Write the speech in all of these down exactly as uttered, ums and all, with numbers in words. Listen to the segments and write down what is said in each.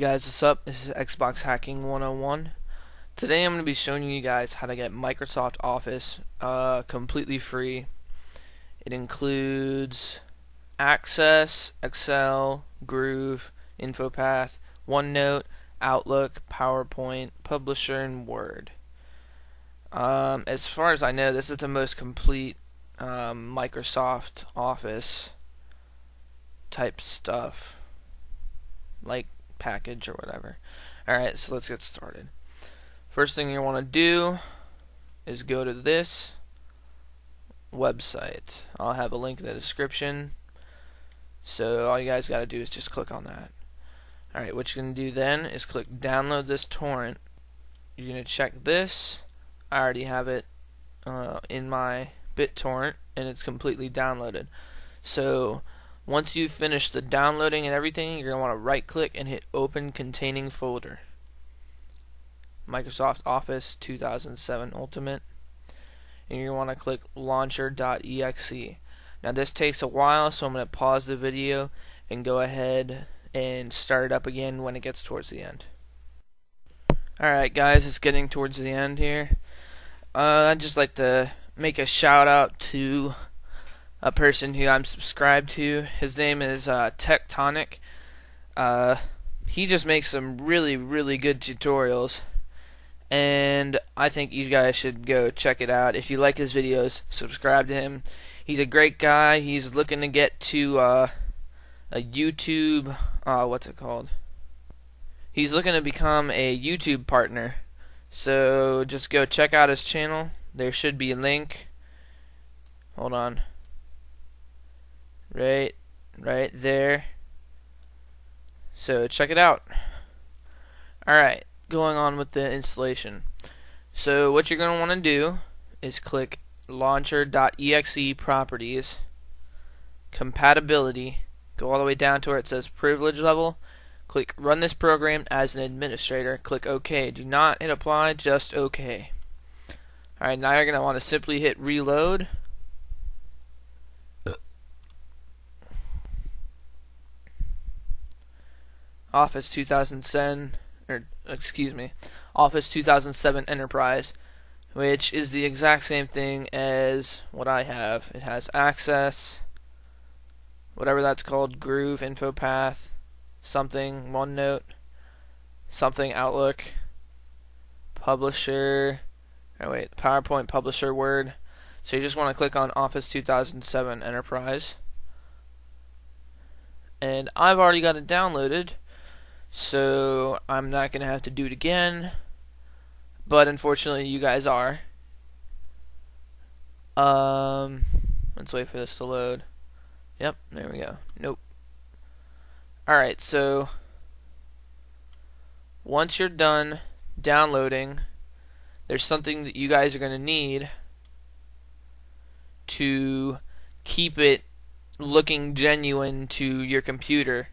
Hey guys, what's up? This is Xbox Hacking one oh one. Today I'm going to be showing you guys how to get Microsoft Office uh, completely free. It includes Access, Excel, Groove, InfoPath, OneNote, Outlook, PowerPoint, Publisher, and Word. Um, as far as I know, this is the most complete um, Microsoft Office type stuff, like package or whatever. Alright, so let's get started. First thing you want to do is go to this website. I'll have a link in the description, so all you guys gotta do is just click on that. Alright, what you're gonna do then is click download this torrent. You're gonna check this. I already have it uh, in my BitTorrent and it's completely downloaded. So once you've finished the downloading and everything, you're going to want to right click and hit open containing folder. Microsoft Office two thousand seven Ultimate. And you're going to want to click launcher dot E X E. Now this takes a while, so I'm going to pause the video and go ahead and start it up again when it gets towards the end. Alright guys, it's getting towards the end here. Uh, I'd just like to make a shout out to a person who I'm subscribed to. His name is uh, Tectonic. Uh, he just makes some really, really good tutorials, and I think you guys should go check it out. If you like his videos, subscribe to him. He's a great guy. He's looking to get to uh, a YouTube, uh, what's it called? He's looking to become a YouTube partner, so just go check out his channel. There should be a link. Hold on. Right, right there. So check it out. Alright, going on with the installation. So what you're going to want to do is click launcher dot E X E properties, compatibility, go all the way down to where it says privilege level, click run this program as an administrator, click OK. Do not hit apply, just OK. Alright, now you're going to want to simply hit reload. Office two thousand seven, or excuse me, Office two thousand seven Enterprise, which is the exact same thing as what I have. It has Access, whatever that's called, Groove, InfoPath, something, OneNote, something, Outlook, Publisher, oh wait, PowerPoint, Publisher, Word. So you just want to click on Office two thousand seven Enterprise, and I've already got it downloaded, so I'm not gonna have to do it again, but unfortunately you guys are. Um, let's wait for this to load. Yep, there we go. Nope. Alright, so once you're done downloading, there's something that you guys are gonna need to keep it looking genuine to your computer.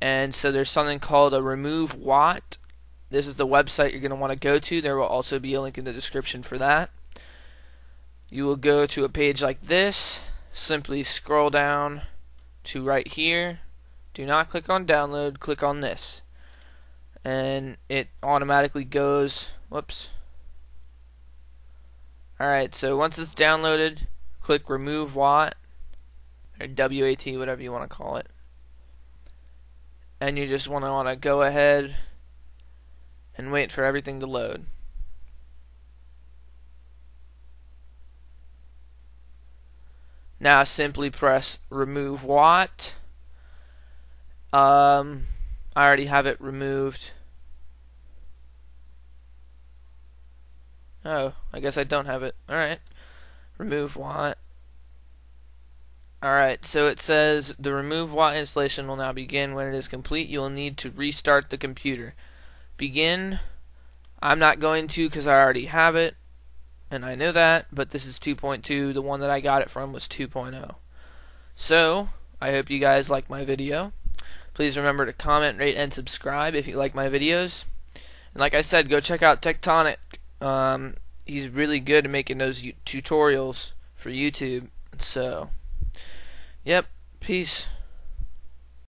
And so there's something called a RemoveWAT. This is the website you're going to want to go to. There will also be a link in the description for that. You will go to a page like this. Simply scroll down to right here. Do not click on download. Click on this. And it automatically goes... Whoops. Alright, so once it's downloaded, click RemoveWAT, or W A T, whatever you want to call it. And you just want to want to go ahead and wait for everything to load. Now simply press remove what. Um, I already have it removed. Oh, I guess I don't have it. Alright. Remove what. Alright, so it says the RemoveWAT installation will now begin. When it is complete, you will need to restart the computer. Begin. I'm not going to because I already have it, and I know that, but this is two point two. The one that I got it from was two point oh. So, I hope you guys like my video. Please remember to comment, rate, and subscribe if you like my videos. And like I said, go check out Tectonic. Um, he's really good at making those tutorials for YouTube, so... Yep, peace.